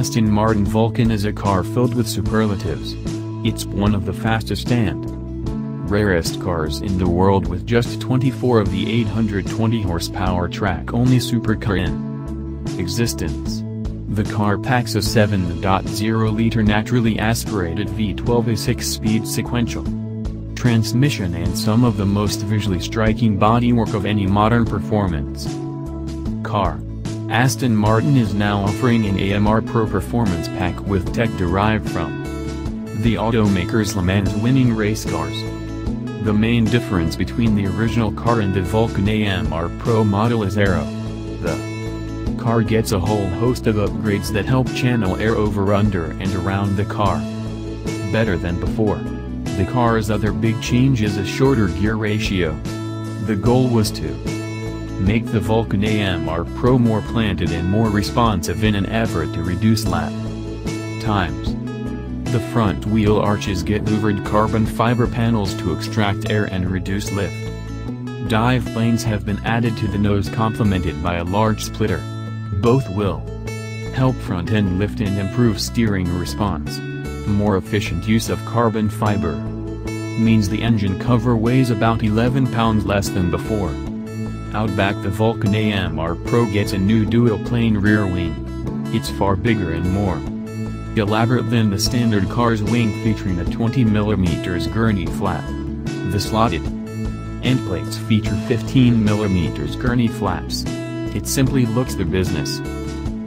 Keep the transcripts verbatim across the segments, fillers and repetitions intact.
Aston Martin Vulcan is a car filled with superlatives. It's one of the fastest and rarest cars in the world, with just twenty-four of the eight hundred twenty horsepower track-only supercar in existence. The car packs a seven point oh liter naturally aspirated V twelve, a six-speed sequential transmission, and some of the most visually striking bodywork of any modern performance car. Aston Martin is now offering an A M R Pro performance pack with tech derived from the automaker's Le Mans winning race cars. The main difference between the original car and the Vulcan A M R Pro model is aero. The car gets a whole host of upgrades that help channel air over, under, and around the car better than before. The car's other big change is a shorter gear ratio. The goal was to make the Vulcan A M R Pro more planted and more responsive in an effort to reduce lap times. The front wheel arches get louvered carbon fiber panels to extract air and reduce lift. Dive planes have been added to the nose, complemented by a large splitter. Both will help front end lift and improve steering response. More efficient use of carbon fiber means the engine cover weighs about eleven pounds less than before. Out back, the Vulcan A M R Pro gets a new dual-plane rear wing. It's far bigger and more elaborate than the standard car's wing, featuring a twenty millimeter Gurney flap. The slotted end plates feature fifteen millimeter Gurney flaps. It simply looks the business.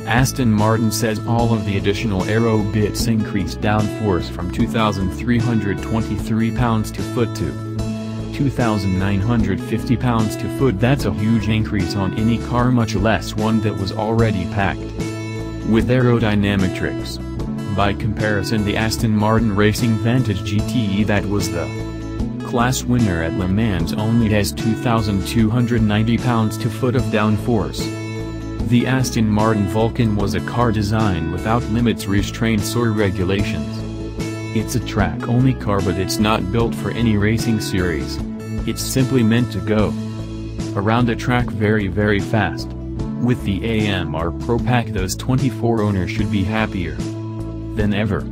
Aston Martin says all of the additional aero bits increased downforce from two thousand three hundred twenty-three pounds to foot to two thousand nine hundred fifty pounds to foot. That's a huge increase on any car, much less one that was already packed with aerodynamic tricks. By comparison, the Aston Martin Racing Vantage G T E, that was the class winner at Le Mans, only has two thousand two hundred ninety pounds to foot of downforce. The Aston Martin Vulcan was a car designed without limits, restraints, or regulations. It's a track-only car, but it's not built for any racing series. It's simply meant to go around a track very very fast. With the A M R Pro pack, those twenty-four owners should be happier than ever.